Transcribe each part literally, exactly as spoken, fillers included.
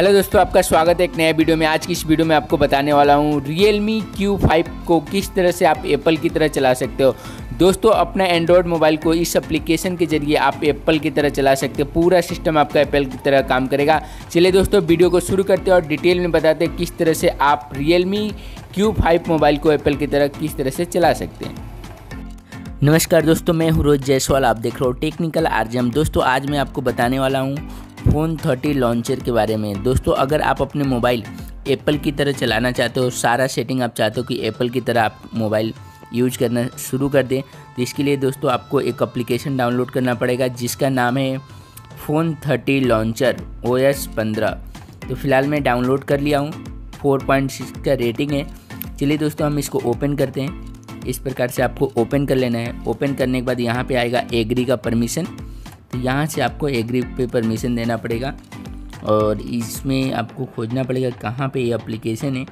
Hello दोस्तों, आपका स्वागत है एक नया वीडियो में। आज की इस वीडियो में आपको बताने वाला हूँ Realme क्यू फाइव को किस तरह से आप एप्पल की तरह चला सकते हो। दोस्तों, अपना एंड्रॉयड मोबाइल को इस एप्लीकेशन के जरिए आप एप्पल की तरह चला सकते हो। पूरा सिस्टम आपका एप्पल की तरह काम करेगा। चलिए दोस्तों, वीडियो को शुरू करते हैं और डिटेल में बताते हैं किस तरह से आप Realme क्यू फाइव मोबाइल को एप्पल की तरह किस तरह से चला सकते हैं। नमस्कार दोस्तों, मैं हूँ रोहज जायसवाल, आप देख रहे हो टेक्निकल आरजेएम। दोस्तों, आज मैं आपको बताने वाला हूँ फ़ोन थर्टी लॉन्चर के बारे में। दोस्तों, अगर आप अपने मोबाइल एप्पल की तरह चलाना चाहते हो, सारा सेटिंग आप चाहते हो कि एप्पल की तरह आप मोबाइल यूज करना शुरू कर दें, तो इसके लिए दोस्तों आपको एक एप्लीकेशन डाउनलोड करना पड़ेगा जिसका नाम है phone thirty launcher O S पंद्रह। तो फिलहाल मैं डाउनलोड कर लिया हूँ, फोर पॉइंट सिक्स का रेटिंग है। चलिए दोस्तों, हम इसको ओपन करते हैं। इस प्रकार से आपको ओपन कर लेना है। ओपन करने के बाद यहाँ पर आएगा एग्री का परमिशन, तो यहाँ से आपको एग्री पे परमिशन देना पड़ेगा और इसमें आपको खोजना पड़ेगा कहाँ पे ये एप्लीकेशन है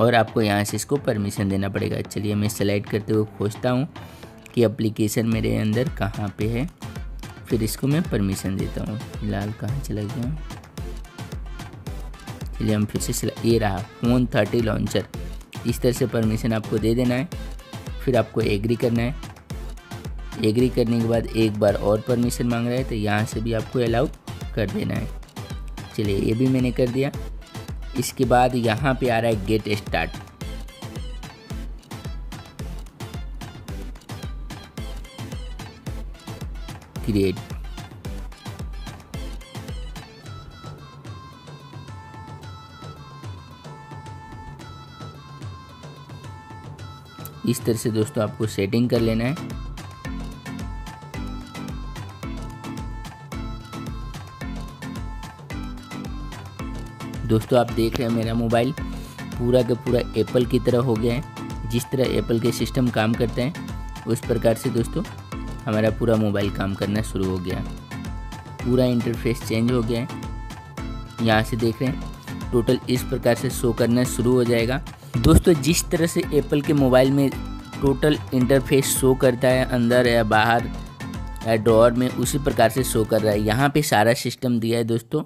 और आपको यहाँ से इसको परमिशन देना पड़ेगा। चलिए मैं सेलेक्ट करते हुए खोजता हूँ कि एप्लीकेशन मेरे अंदर कहाँ पे है, फिर इसको मैं परमिशन देता हूँ। फिलहाल कहाँ चला गया, चलिए हम फिर से, ये रहा फ़ोन थर्टी लॉन्चर। इस तरह से परमिशन आपको दे देना है, फिर आपको एग्री करना है। एग्री करने के बाद एक बार और परमिशन मांग रहा है, तो यहाँ से भी आपको अलाउ कर देना है। चलिए, ये भी मैंने कर दिया। इसके बाद यहाँ पे आ रहा है गेट स्टार्ट। क्रिएट इस तरह से दोस्तों आपको सेटिंग कर लेना है। दोस्तों, आप देख रहे हैं मेरा मोबाइल पूरा का पूरा एप्पल की तरह हो गया है। जिस तरह एप्पल के सिस्टम काम करते हैं, उस प्रकार से दोस्तों हमारा पूरा मोबाइल काम करना शुरू हो गया। पूरा इंटरफेस चेंज हो गया है। यहाँ से देख रहे हैं टोटल इस प्रकार से शो करना शुरू हो जाएगा। दोस्तों, जिस तरह से एप्पल के मोबाइल में टोटल इंटरफेस शो करता है, अंदर या बाहर या ड्रॉअर में, उसी प्रकार से शो कर रहा है। यहाँ पर सारा सिस्टम दिया है दोस्तों,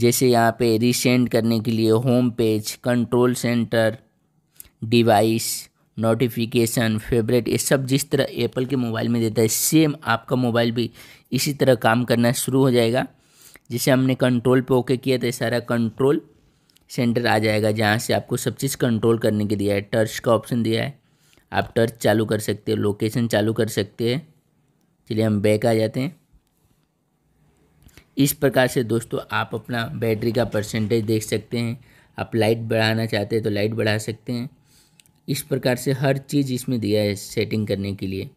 जैसे यहाँ पे रीसेंड करने के लिए home page, control centre, device, notification, favourite, ये सब जिस तरह एप्पल के मोबाइल में देता है, सेम आपका मोबाइल भी इसी तरह काम करना शुरू हो जाएगा। जैसे हमने कंट्रोल पे ओके किया तो सारा कंट्रोल सेंटर आ जाएगा, जहाँ से आपको सब चीज़ कंट्रोल करने के दिया है। टर्च का ऑप्शन दिया है, आप टर्च चालू कर सकते हो, लोकेशन चालू कर सकते हैं। चलिए हम बैक आ जाते हैं। इस प्रकार से दोस्तों आप अपना बैटरी का परसेंटेज देख सकते हैं। आप लाइट बढ़ाना चाहते हैं तो लाइट बढ़ा सकते हैं। इस प्रकार से हर चीज़ इसमें दिया है सेटिंग करने के लिए।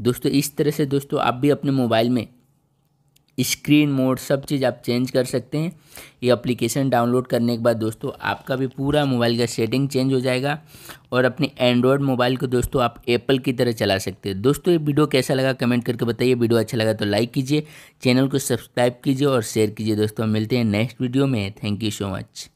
दोस्तों, इस तरह से दोस्तों आप भी अपने मोबाइल में स्क्रीन मोड सब चीज़ आप चेंज कर सकते हैं। ये एप्लीकेशन डाउनलोड करने के बाद दोस्तों आपका भी पूरा मोबाइल का सेटिंग चेंज हो जाएगा और अपने एंड्रॉयड मोबाइल को दोस्तों आप एप्पल की तरह चला सकते हैं। दोस्तों, ये वीडियो कैसा लगा कमेंट करके बताइए। वीडियो अच्छा लगा तो लाइक कीजिए, चैनल को सब्सक्राइब कीजिए और शेयर कीजिए। दोस्तों, मिलते हैं नेक्स्ट वीडियो में। Thank you so much.